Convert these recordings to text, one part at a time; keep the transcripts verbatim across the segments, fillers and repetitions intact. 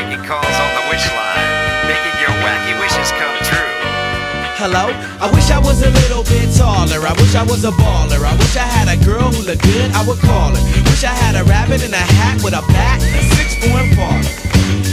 taking calls on the wish line, making your wacky wishes come true. Hello? I wish I was a little bit taller. I wish I was a baller. I wish I had a girl who looked good, I would call her. Wish I had a rabbit in a hat with a bat and a six-form baller.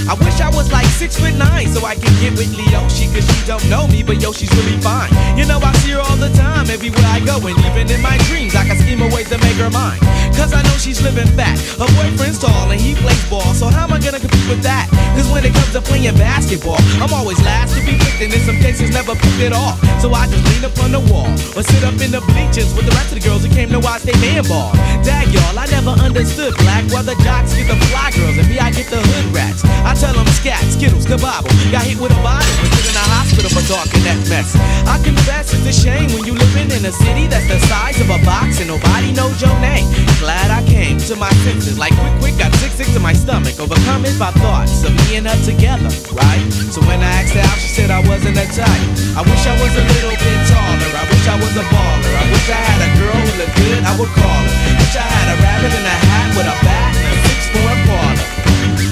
I wish I was like six foot nine so I could get with Leoshi, cause she don't know me, but yo, she's really fine. You know, I see her all the time, everywhere I go, and even in my dreams, I can scheme a way to make her mine. Cause I know she's living fat, her boyfriend's tall, and he plays ball, so how am I gonna compete with that? Cause when it comes to playing basketball, I'm always last to be picked, and in some cases never picked at all. So I just lean up on the wall, or sit up in the bleachers with the rest of the girls who came to watch they man ball. Dag y'all, I never understood black, why the jocks get the fly girls, and me, I get the hood rats. I tell them scat, skittles, kabobble. Got hit with a bottle, but sit in a hospital for talking that mess. I confess it's a shame when you living in a city that's the size of a box and nobody knows your name. Glad I came to my senses, like quick, quick, got sick, sick to my stomach, overcome it by thoughts of me and her together, right? So when I asked her out, she said I wasn't a type. I wish I was a little bit taller, I wish I was a baller, I wish I had a girl who looked good, I would call her. Wish I had a rabbit in a hat with a bat and a six-form baller.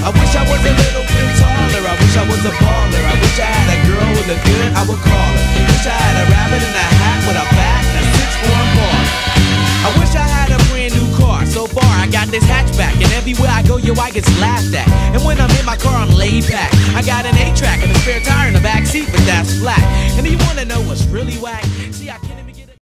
I wish I was a little bit taller, I wish I was a baller, I wish I had a girl who looked good, I would call her. Wish I had a rabbit in a hat with a bat and a six-form baller. I wish I had a brand new car, so far I got this hatchback, and everywhere I go, yo, I get laughed at. And when I'm in my car, I'm laid back. I got an eight-track and a spare tire in the backseat, but that's flat. And do you wanna know what's really whack?